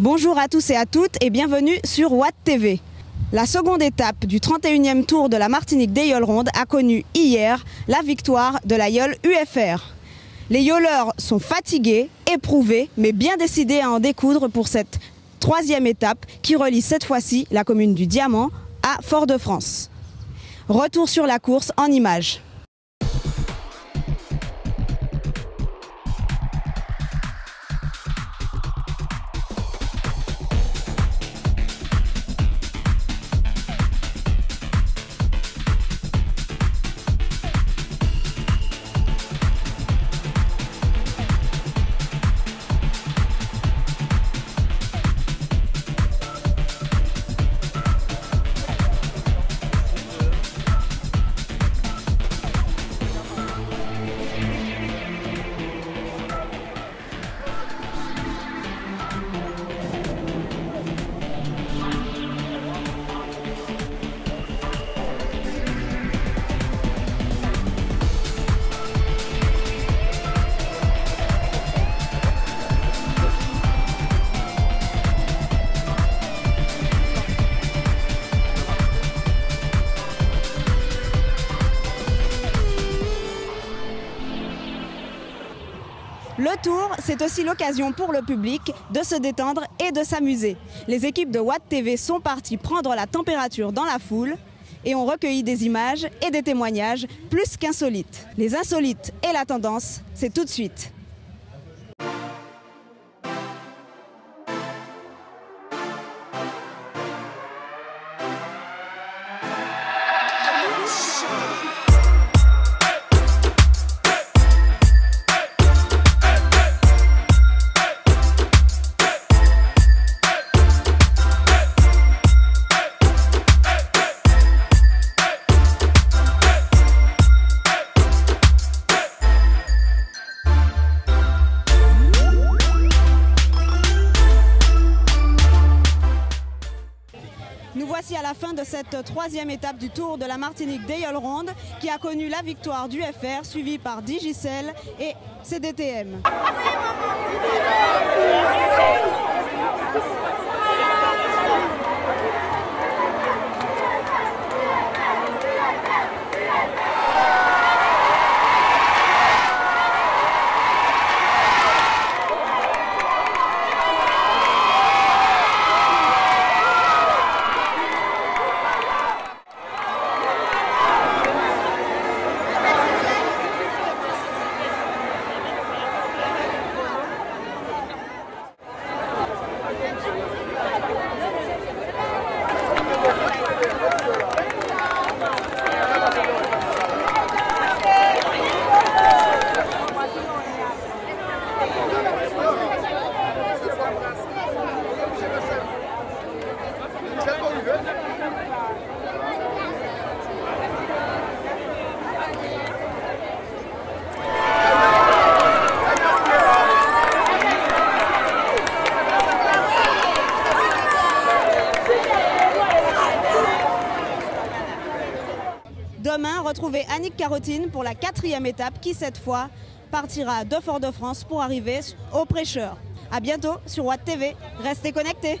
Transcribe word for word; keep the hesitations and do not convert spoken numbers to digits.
Bonjour à tous et à toutes et bienvenue sur What T V. La seconde étape du trente et unième Tour de la Martinique des Yoles Rondes a connu hier la victoire de la Yole U F R. Les Yoleurs sont fatigués, éprouvés, mais bien décidés à en découdre pour cette troisième étape qui relie cette fois-ci la commune du Diamant à Fort-de-France. Retour sur la course en images. Le Tour, c'est aussi l'occasion pour le public de se détendre et de s'amuser. Les équipes de What T V sont parties prendre la température dans la foule et ont recueilli des images et des témoignages plus qu'insolites. Les insolites et la tendance, c'est tout de suite. Voici à la fin de cette troisième étape du Tour de la Martinique des Yoles Rondes qui a connu la victoire du F R suivie par Digicel et C D T M. Demain, retrouvez Annick Carotine pour la quatrième étape qui, cette fois, partira de Fort-de-France pour arriver au Prêcheur. A bientôt sur What T V. Restez connectés.